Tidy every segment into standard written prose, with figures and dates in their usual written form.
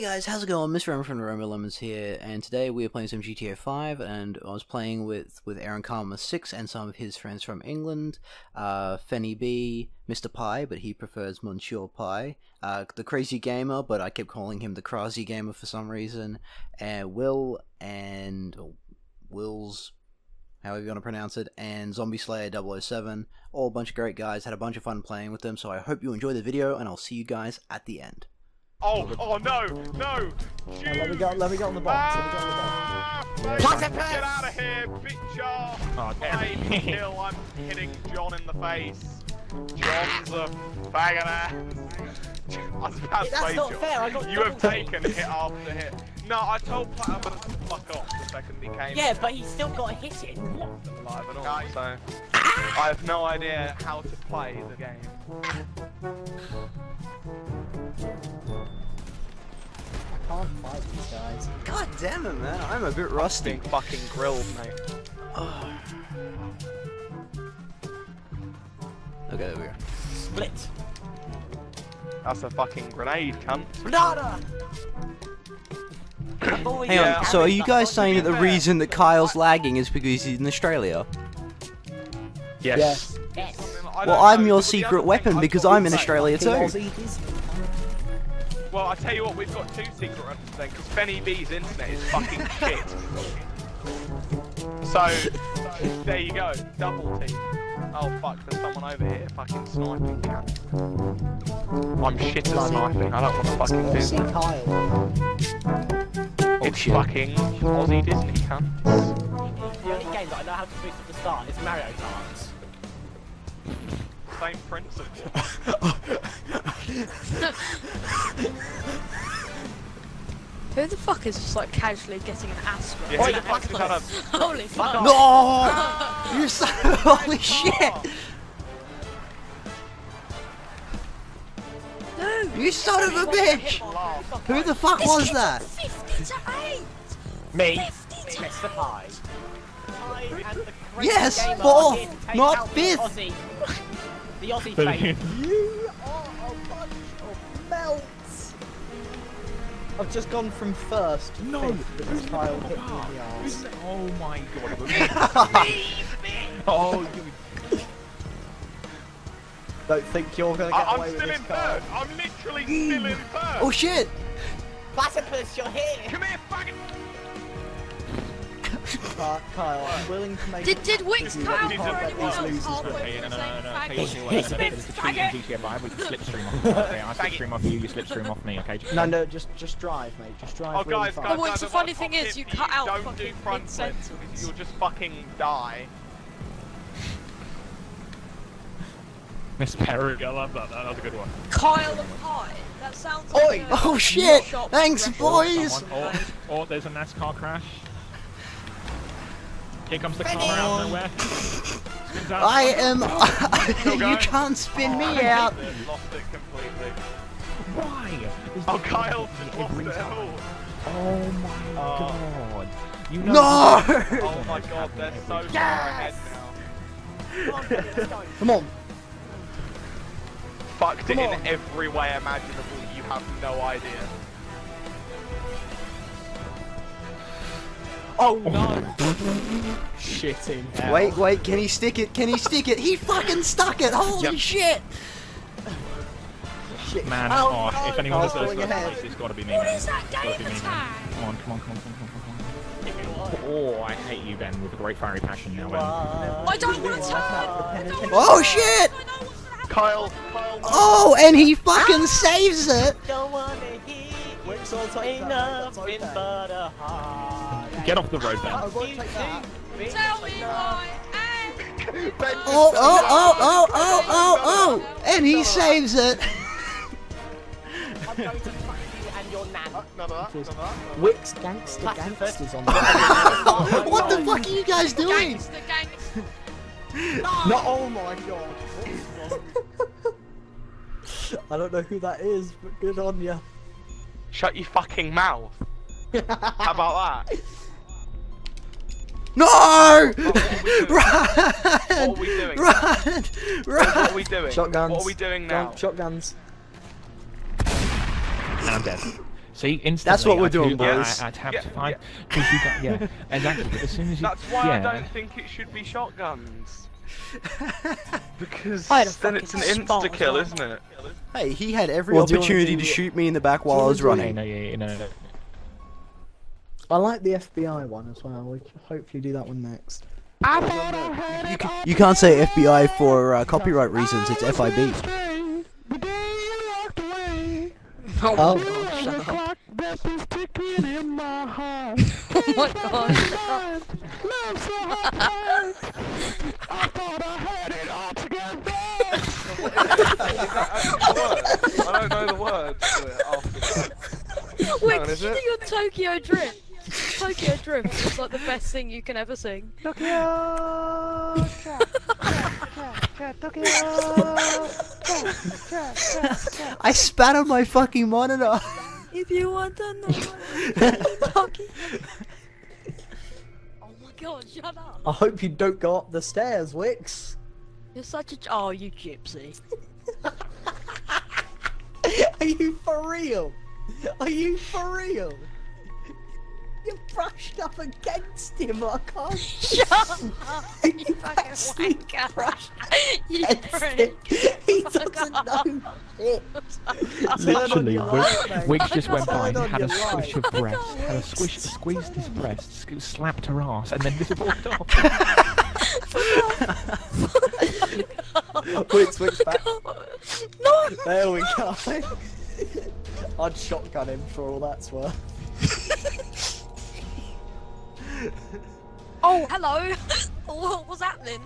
Hey guys, how's it going? Mr. M from The Rainbow Lemons here, and today we are playing some GTA 5, and I was playing with Aaron Karma 6 and some of his friends from England, Fenny B, Mr. Pie, but he prefers Monsieur Pie, the Crazy Gamer, but I kept calling him the Crazy Gamer for some reason, and Will, and Will's, however you want to pronounce it, and Zombie Slayer 007, all a bunch of great guys, had a bunch of fun playing with them, so I hope you enjoy the video, and I'll see you guys at the end. Oh no, no! Shoot. Let me go on the box. Get out of here, bitch! Oh, 5-0, I'm hitting John in the face. John's a faggot ass. I was about to say, John, fair. You have taken hit after hit. No, I told Platinum to fuck off the second he came. Yeah, but he still got hit in. Live at all, so I have no idea how to play the game. I can't fight these guys. God damn it, man! I'm a bit rusty. Fucking grilled, mate. Oh. Okay, there we go. Split. That's a fucking grenade, cunt. Nada. Hang on. So, are you guys saying that the reason that Kyle's lagging is because he's in Australia? Yes. Yes. Well, I'm your secret weapon because I'm in Australia too. Well, I tell you what, we've got two secret weapons then, because Fenny B's internet is fucking shit. So, there you go, double team. Oh fuck, there's someone over here fucking sniping. I'm shit at sniping, I don't want to fucking do that. It's fucking Aussie Disney, cunt. The only game that I know how to fix at the start is Mario Kart. Same principle. Who the fuck is just like casually getting an ass whooping? Yeah, holy fuck! No! You son of holy shit! No! You son of a bitch! Who the fuck was that? 50 to 8. Me. 50 to 8. Mr. Pie. Yes, fourth, not fifth. The Aussie face. You are a bunch of melts! I've just gone from first to fifth. Kyle hit me in the arse. Oh my god. Oh, you... Don't think you're gonna get away with this, Kyle. I'm still in third! I'm literally still in third! Oh shit! Platypus, you're here! Come here, fucking... Kyle, I'm willing to make did Wix Kyle already win on hardware? It's a bit faggot! It's a bit faggot! I slipstream off you, you slipstream off me, okay? No, just drive, mate. Just drive. Oh, guys, guys, guys, the funny thing is, you cut out fucking mid-sentence. You'll just fucking die. Miss Perry, I love that. That was a good one. Kyle and Pie. That sounds like oh, shit! Thanks, boys! Oh, there's a NASCAR crash. Here comes the car out of nowhere. I am. You can't spin me out. Lost it completely. Why? Oh, Kyle just lost it at all. Oh my god. You know. No! Oh my god, they're so far ahead now. Come on. Fucked it in every way imaginable. You have no idea. Oh no! Shitting hell. Wait, can he stick it? Can he stick it? He fucking stuck it! Holy shit! Shit. Man, if anyone does those places, it's gotta be me. What is that game attack? Come on. Oh, I hate you, Ben, with a great fiery passion now, Ben. I don't want to turn! Oh shit! Kyle! Oh, and he fucking saves it! Don't wanna hear ain't nothing but a heart. Get off the road, Ben. Tell me why. Oh! And he saves it. I'm going to fuck you and your nan. Wix gangsters on the road. What the fuck are you guys doing? Gangster. No! Oh my god. I don't know who that is, but good on ya. Shut your fucking mouth. How about that? No! Run! What are we doing? Run! What are we doing? Shotguns. What are we doing now? Shotguns. And I'm dead. See, instantly. That's what we're doing, boys. I'd have to find. Yeah. Yeah, exactly. But as soon as you, That's why I don't think it should be shotguns. Because then it's an insta kill, isn't it? Hey, he had every opportunity to shoot me in the back while I was running. No. I like the FBI one as well. We can hopefully do that one next. You can't say FBI for copyright reasons. It's FIB. Oh. Shut up. Oh my god. I don't know the words after. Wait, did you do your Tokyo Drift? Tokyo Drift is like the best thing you can ever sing. Tokyo! Tokyo! I spat on my fucking monitor! If you want to know, Tokyo! Oh my god, shut up! I hope you don't go up the stairs, Wix! You're such a. Oh, you gypsy. Are you for real? Are you for real? You brushed up against him, I can't. Shut up! You fucking wanker! Brushed you prick! He doesn't know shit! Literally, Wiggs just went by and had a squish of breast, had a squish, squeezed his breast, slapped her ass, and then just walked off. Wiggs back. No! There we go. I'd shotgun him for all that's worth. Oh, hello! What was happening?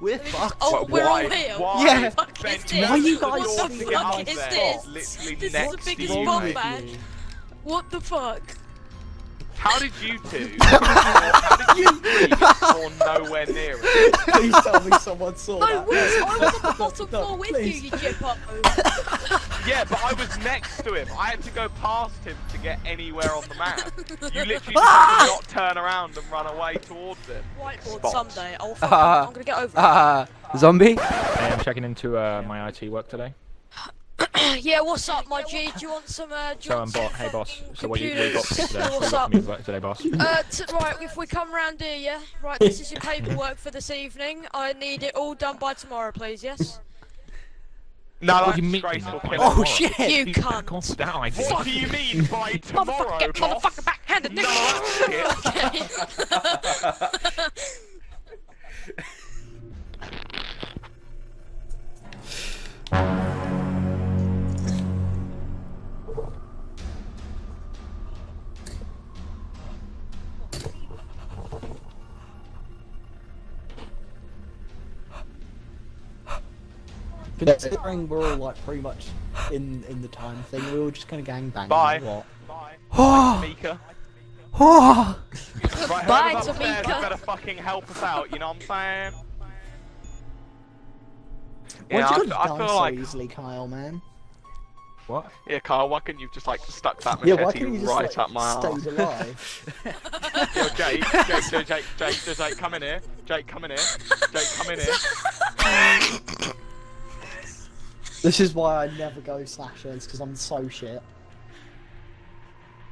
We're fucked. Oh, we're all here. Yeah. What the fuck is this? Why are you guys what the fuck is this? This is the biggest bomb bag. What the fuck? How did you two? How did you three fall nowhere near it? Please tell me someone saw that. No, I was on the bottom floor with you, you jippo. Yeah, but I was next to him. I had to go past him to get anywhere on the map. You literally did not turn around and run away towards him. Whiteboard Sunday. Oh, fuck. I'm gonna get over it. Zombie? Hey, I'm checking into my IT work today. Yeah, what's up, my G? Do you want some? Hey, boss. So what you got today? What's up? Today, boss. Right, if we come round here, yeah. Right, this is your paperwork for this evening. I need it all done by tomorrow, please. Yes. No, that's disgraceful. Oh shit! You cunt! What do you mean by tomorrow, boss? Motherfucker, backhanded, nigga. Okay. Considering we're all like pretty much in the time thing, we were just kind of gangbanging. Bye. Bye. Tamika. Oh. Right, bye, Tamika. You better fucking help us out. You know what I'm saying? Yeah, why did you die so easily, Kyle, man? What? Yeah, Kyle, why couldn't you have just like stuck that machete right up my arse? Yo, Jake, come in here. Jake, come in here. This is why I never go slashers, because I'm so shit.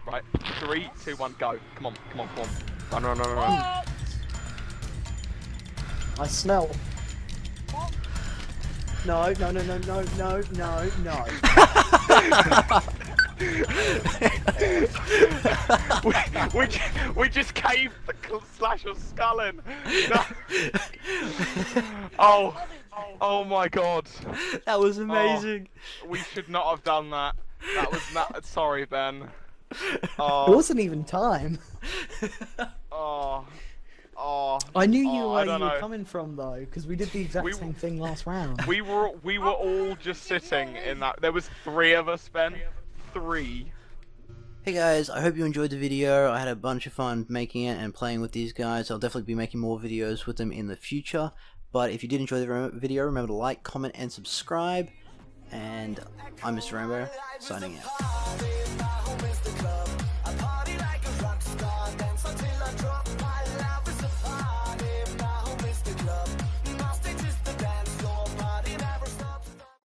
Right, 3, 2, 1, go. Come on. Run. I smell. What? No. we just caved the slasher's skull in. No. Oh. Oh my god. That was amazing. Oh, we should not have done that. That was not. Sorry, Ben. Oh. It wasn't even time. I knew you where you were coming from though, because we did the exact same thing last round. We were all just sitting in that. There was 3 of us, Ben. 3. Hey guys, I hope you enjoyed the video. I had a bunch of fun making it and playing with these guys. I'll definitely be making more videos with them in the future. But if you did enjoy the video, remember to like, comment, and subscribe. And I'm Mr. Rainbow, signing out.